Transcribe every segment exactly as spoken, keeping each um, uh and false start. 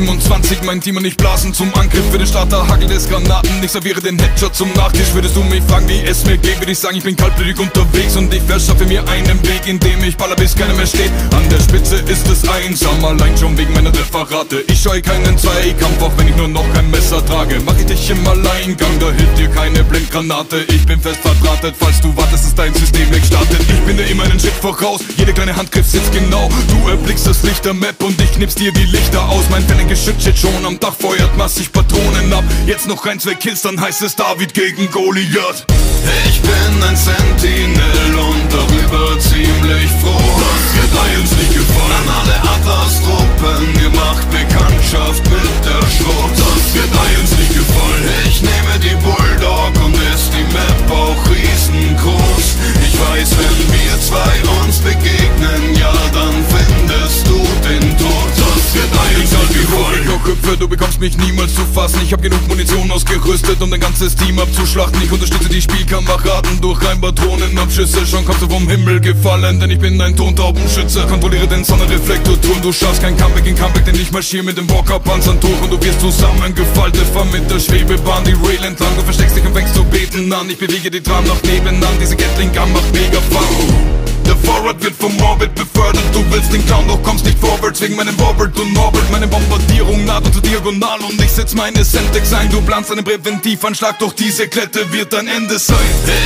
siebenundzwanzig, mein Team und ich blasen zum Angriff. Für den Starter hagelt es Granaten, ich serviere den Headshot zum Nachtisch. Würdest du mich fragen, wie es mir geht, würde ich sagen, ich bin kaltblütig unterwegs. Und ich verschaffe mir einen Weg, in dem ich baller, bis keiner mehr steht. An der Spitze ist es einsam, allein schon wegen meiner Referate. Ich scheue keinen Zweikampf, auch wenn ich nur noch kein Messer trage. Mach ich dich im Alleingang, da hilft dir keine Blindgranate. Ich bin fest verdrahtet, falls du wartest, ist dein System wegstartet. Ich bin dir immer einen Schritt voraus, jede kleine Handgriff sitzt genau. Du erblickst das Licht der Map und ich knippst dir die Lichter aus. Mein Fennengeschütz steht schon am Dach, feuert massig Patronen ab. Jetzt noch ein, zwei Kills, dann heißt es David gegen Goliath. Ich bin ein Sentinel und darüber ziemlich froh, dass wir drei uns nicht gefallen. An alle Atlas-Truppen, ihr macht Bekanntschaft mit der Schrot, dass wir drei uns nicht gefallen. Ich nehme die Bulldog und ist die Map auch riesengroß. Ich weiß, wenn wir zwei uns begegnen, ja dann findest du den Tod, dass wir drei uns nicht gefallen. Du bekommst mich niemals zu fassen. Ich hab genug Munition ausgerüstet, um dein ganzes Team abzuschlachten. Ich unterstütze die Spielkameraden durch ein Patronenabschüsse. Schon kommst du vom Himmel gefallen, denn ich bin ein Tontaubenschütze. Kontrolliere den Sonnenreflektorturm, du schaffst kein Comeback in Comeback, denn ich marschiere mit dem Walker-Panzer durch. Und du wirst zusammengefaltet, fahr mit der Schwebebahn die Rail entlang. Du versteckst dich und fängst zu beten an. Ich bewege die Tram nach nebenan, diese Gatling-Gun macht mega Fun. Der Forward wird vom Orbit befördert. Du willst den Clown, doch kommst nicht vorwärts wegen meinem Orbit und Norbert. Meine Bombardierung naht unter Diagonal und ich setz meine Sentex ein. Du planst einen Präventivanschlag, doch diese Klette wird dein Ende sein.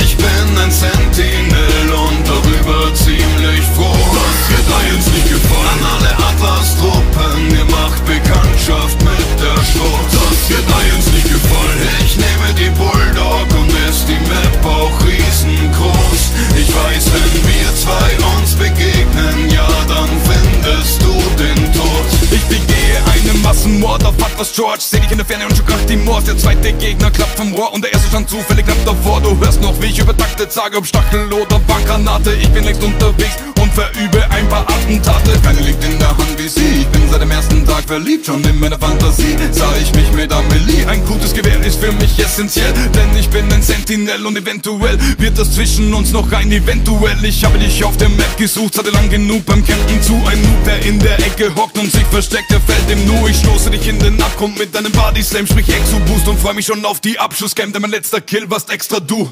Ich bin ein Sentinel und darüber ziemlich froh, dass wir drei uns nicht gefallen. An alle Atlas-Truppen, ihr macht Bekanntschaft mit der Schrot, dass wir drei uns nicht gefallen. Ich nehme die Bulldog und ist die Map auch riesengroß. Ich weiß, wenn wir zwei uns begegnen, ja dann findest du den Tod. Ich begehe einen Massenmord auf Atlas George. Seh dich in der Ferne und schon kracht die Morse. Der zweite Gegner klappt vom Rohr und der erste stand zufällig knapp davor. Du hörst noch, wie ich übertaktet sage, ob Stachel oder Bankgranate. Ich bin längst unterwegs und verübe ein paar Attentate. Keine liegt in der Hand wie sie, ich bin seit dem ersten Tag verliebt. Schon in meiner Fantasie sah ich mich mit Amelie. Ein gutes Gewehr ist für mich essentiell, denn ich bin ein Sentinel und eventuell wird das zwischen uns noch ein Eventuell. Ich habe dich auf der Map gesucht, hatte lang genug beim Campen zu. Ein Noob, der in der Ecke hockt und sich versteckt, der fällt im Nu. Ich stoße dich in den Abgrund mit deinem Body Slam, sprich Exo-Boost und freu mich schon auf die Abschusscam, denn mein letzter Kill warst extra du.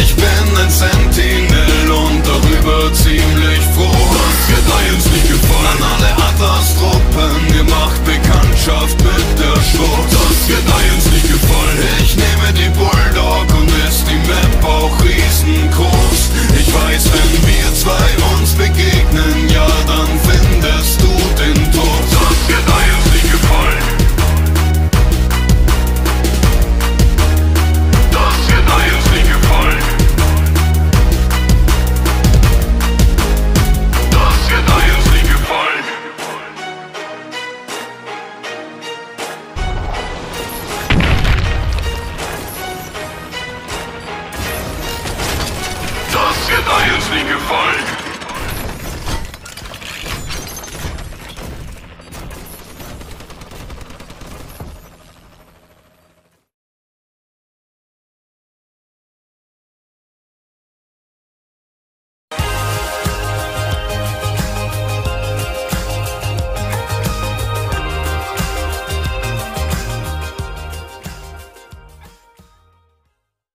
Ich bin ein Sentinel und darüber ziemlich froh, dass wir drei uns nicht gefallen. An alle Atlas-Truppen,